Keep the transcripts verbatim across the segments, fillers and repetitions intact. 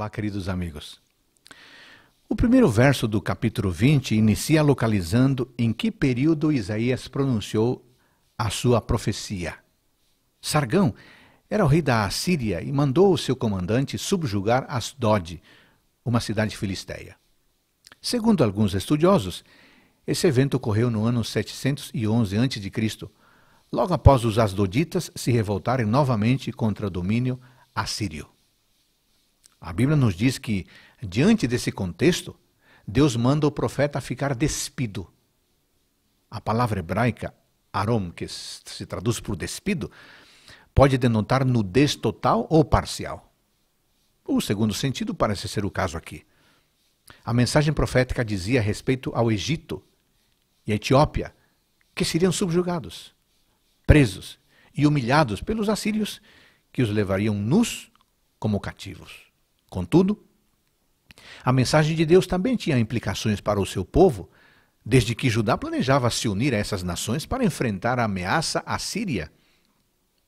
Olá, queridos amigos. O primeiro verso do capítulo vinte inicia localizando em que período Isaías pronunciou a sua profecia. Sargão era o rei da Assíria e mandou o seu comandante subjugar Asdod, uma cidade filisteia. Segundo alguns estudiosos, esse evento ocorreu no ano setecentos e onze antes de Cristo, logo após os asdoditas se revoltarem novamente contra o domínio assírio. A Bíblia nos diz que, diante desse contexto, Deus manda o profeta ficar despido. A palavra hebraica, arom, que se traduz por despido, pode denotar nudez total ou parcial. O segundo sentido parece ser o caso aqui. A mensagem profética dizia respeito ao Egito e à Etiópia, que seriam subjugados, presos e humilhados pelos assírios, que os levariam nus como cativos. Contudo, a mensagem de Deus também tinha implicações para o seu povo, desde que Judá planejava se unir a essas nações para enfrentar a ameaça assíria,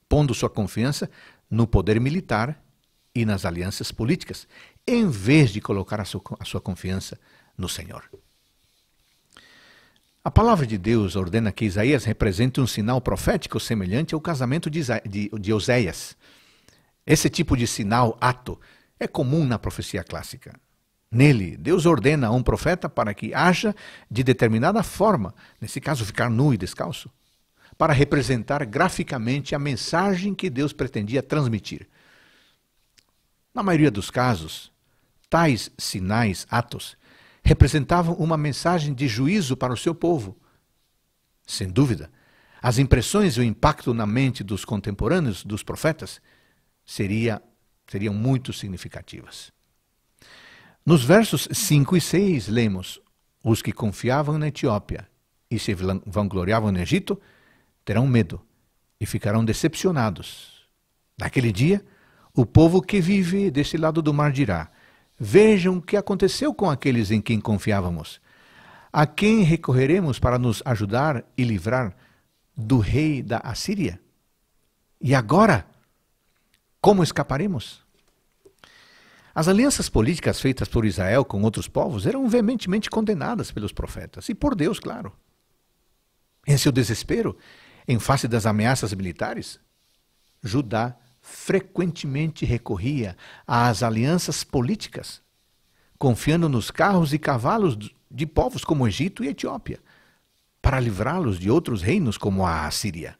pondo sua confiança no poder militar e nas alianças políticas, em vez de colocar a sua, a sua confiança no Senhor. A palavra de Deus ordena que Isaías represente um sinal profético semelhante ao casamento de, Isa de, de Oseias. Esse tipo de sinal, ato, é comum na profecia clássica. Nele, Deus ordena a um profeta para que haja de determinada forma, nesse caso ficar nu e descalço, para representar graficamente a mensagem que Deus pretendia transmitir. Na maioria dos casos, tais sinais, atos, representavam uma mensagem de juízo para o seu povo. Sem dúvida, as impressões e o impacto na mente dos contemporâneos dos profetas seria, seriam muito significativas. Nos versos cinco e seis lemos: os que confiavam na Etiópia e se vangloriavam no Egito terão medo e ficarão decepcionados. Naquele dia, o povo que vive deste lado do mar dirá: vejam o que aconteceu com aqueles em quem confiávamos. A quem recorreremos para nos ajudar e livrar do rei da Assíria? E agora, como escaparemos? As alianças políticas feitas por Israel com outros povos eram veementemente condenadas pelos profetas, e por Deus, claro. Em seu desespero, em face das ameaças militares, Judá frequentemente recorria às alianças políticas, confiando nos carros e cavalos de povos como Egito e Etiópia, para livrá-los de outros reinos como a Assíria.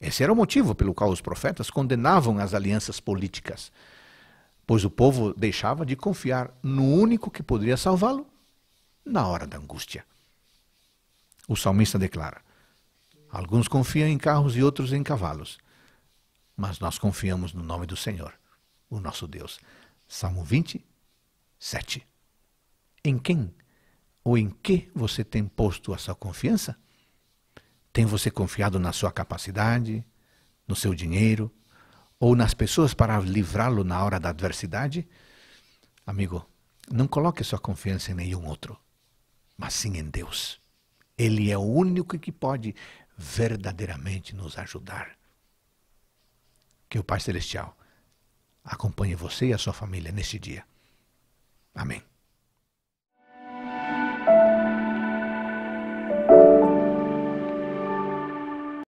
Esse era o motivo pelo qual os profetas condenavam as alianças políticas, pois o povo deixava de confiar no único que poderia salvá-lo na hora da angústia. O salmista declara: alguns confiam em carros e outros em cavalos, mas nós confiamos no nome do Senhor, o nosso Deus. Salmo vinte, sete. Em quem ou em que você tem posto a sua confiança? Tem você confiado na sua capacidade, no seu dinheiro, ou nas pessoas para livrá-lo na hora da adversidade? Amigo, não coloque sua confiança em nenhum outro, mas sim em Deus. Ele é o único que pode verdadeiramente nos ajudar. Que o Pai Celestial acompanhe você e a sua família neste dia. Amém.